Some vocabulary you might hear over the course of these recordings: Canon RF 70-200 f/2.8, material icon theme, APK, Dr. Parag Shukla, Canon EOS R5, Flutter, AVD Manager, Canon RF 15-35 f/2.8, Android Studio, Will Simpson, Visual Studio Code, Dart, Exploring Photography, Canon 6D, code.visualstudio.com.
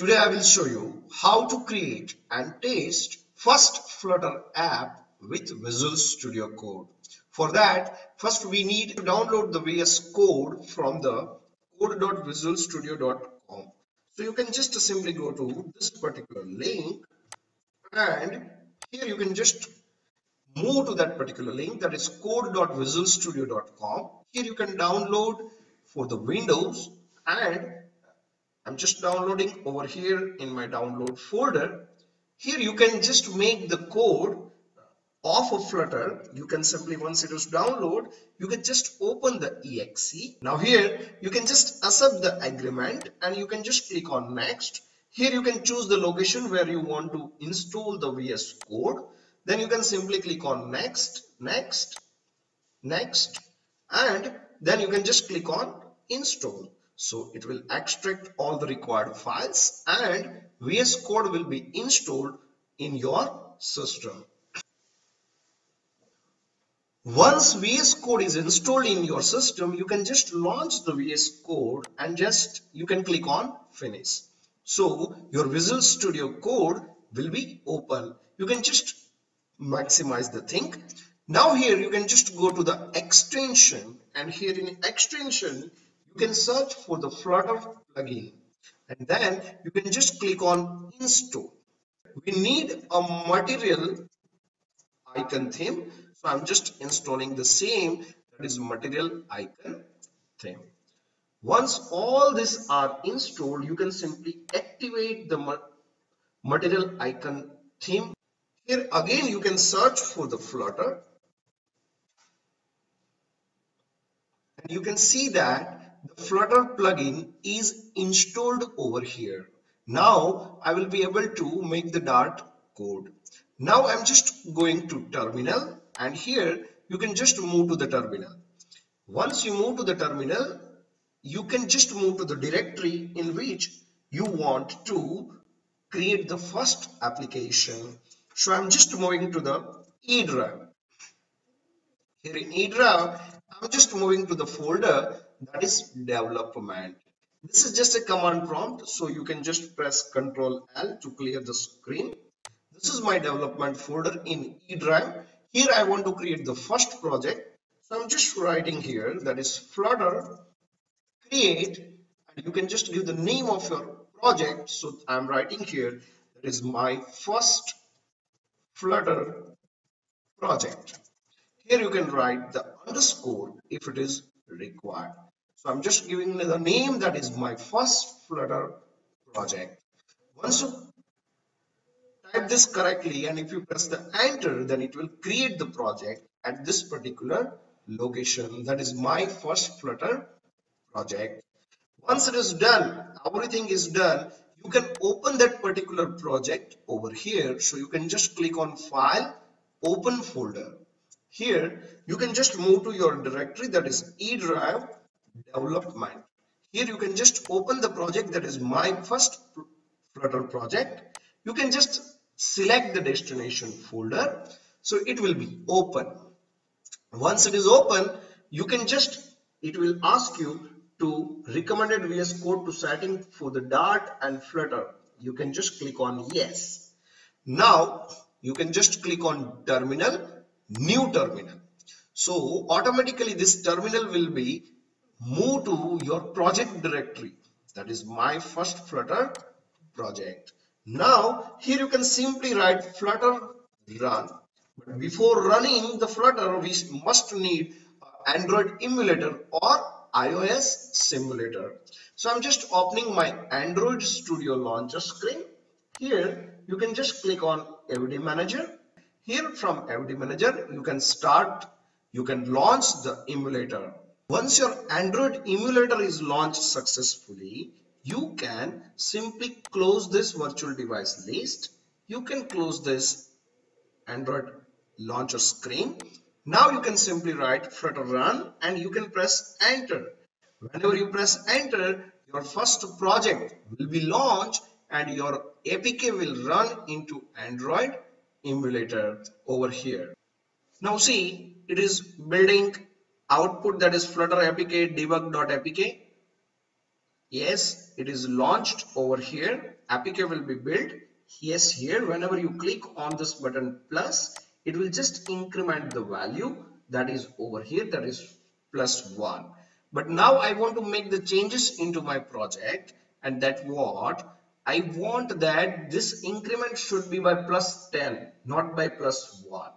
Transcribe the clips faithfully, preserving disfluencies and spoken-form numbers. Today I will show you how to create and test first Flutter app with Visual Studio Code. For that, first we need to download the V S Code from the code dot visual studio dot com. So you can just simply go to this particular link, and here you can just move to that particular link, that is code dot visual studio dot com. Here you can download for the Windows, and I'm just downloading over here in my download folder. Here you can just make the code of a Flutter. You can simply, once it is downloaded, you can just open the E X E. Now here you can just accept the agreement and you can just click on next. Here you can choose the location where you want to install the V S Code. Then you can simply click on next, next, next, and then you can just click on install. So it will extract all the required files and V S Code will be installed in your system. Once V S Code is installed in your system, you can just launch the V S Code and just you can click on finish. So your Visual Studio Code will be open. You can just maximize the thing. Now here you can just go to the extension, and here in extension you can search for the Flutter plugin, and then you can just click on install. We need a material icon theme, so I'm just installing the same, that is material icon theme. Once all these are installed, you can simply activate the material icon theme. Here again you can search for the Flutter, and you can see that the Flutter plugin is installed over here. Now I will be able to make the Dart code. Now I'm just going to terminal, and here you can just move to the terminal. Once you move to the terminal, you can just move to the directory in which you want to create the first application. So I'm just moving to the E drive. Here in E drive, I'm just moving to the folder, that is development. This is just a command prompt, so you can just press control L to clear the screen. This is my development folder in E drive. Here I want to create the first project. So I'm just writing here, that is Flutter create, and you can just give the name of your project. So I'm writing here, that is my first Flutter project. Here you can write the underscore if it is required. So I'm just giving the name, that is my first Flutter project. Once you type this correctly, and if you press the enter, then it will create the project at this particular location, that is my first Flutter project. Once it is done, everything is done, you can open that particular project over here. So you can just click on file, open folder. Here you can just move to your directory, that is E drive development. Here you can just open the project, that is my first Flutter project. You can just select the destination folder, so it will be open. Once it is open, you can just, it will ask you to recommended V S Code to setting for the Dart and Flutter. You can just click on yes. Now you can just click on terminal, new terminal. So automatically this terminal will be moved to your project directory, that is my first Flutter project. Now here you can simply write Flutter run. But before running the Flutter, we must need Android emulator or iOS simulator. So I'm just opening my Android Studio launcher screen. Here you can just click on A V D Manager. Here from A V D Manager you can start, you can launch the emulator. Once your Android emulator is launched successfully, you can simply close this virtual device list. You can close this Android launcher screen. Now you can simply write Flutter run, and you can press enter. Whenever you press enter, your first project will be launched and your A P K will run into Android emulator over here. Now see, it is building output, that is Flutter A P K debug dot A P K. Yes, it is launched over here A P K will be built. Yes, here whenever you click on this button plus, it will just increment the value that is over here, that is plus one. But now I want to make the changes into my project, and that what I want, that this increment should be by plus ten, not by plus one.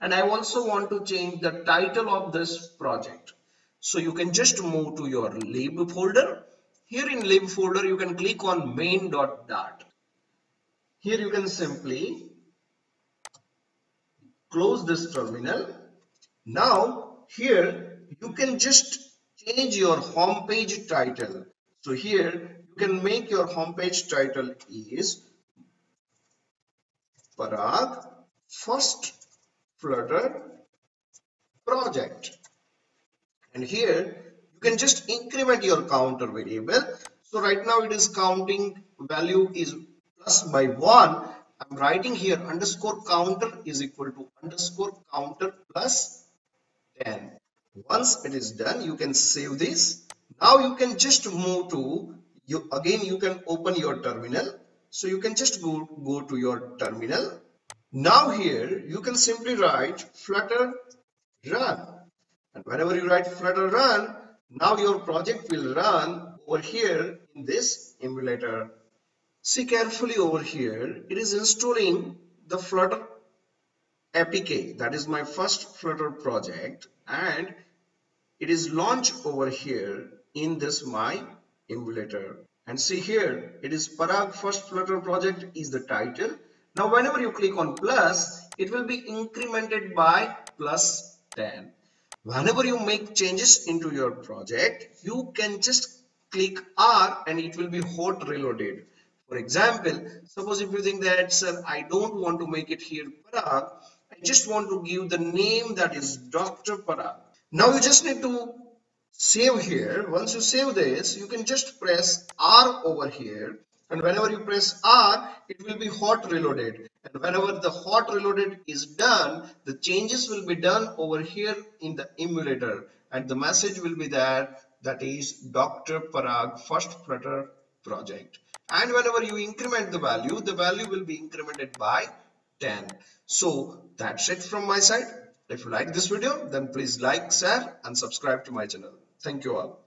And I also want to change the title of this project. So you can just move to your lib folder. Here in lib folder, you can click on main.dart. Here you can simply close this terminal. Now here you can just change your home page title. So here you can make your home page title is Parag First Flutter Project. And here you can just increment your counter variable. So right now it is counting value is plus by one. I'm writing here underscore counter is equal to underscore counter plus ten. Once it is done, you can save this. Now you can just move to you again. You can open your terminal. So you can just go go to your terminal. Now here you can simply write Flutter run, and whenever you write Flutter run, now your project will run over here in this emulator. See carefully over here, it is installing the Flutter A P K, that is my first Flutter project, and it is launched over here in this my emulator. And see here, it is Parag First Flutter Project is the title. Now whenever you click on plus, it will be incremented by plus ten. Whenever you make changes into your project, you can just click R and it will be hot reloaded. For example, suppose if you think that, sir, I don't want to make it here Parag, I just want to give the name that is Doctor Parag. Now you just need to save here. Once you save this, you can just press R over here. And whenever you press R, it will be hot reloaded. And whenever the hot reloaded is done, the changes will be done over here in the emulator. And the message will be there, that is Doctor Parag First Flutter Project. And whenever you increment the value, the value will be incremented by ten. So that's it from my side. If you like this video, then please like, share and subscribe to my channel. Thank you all.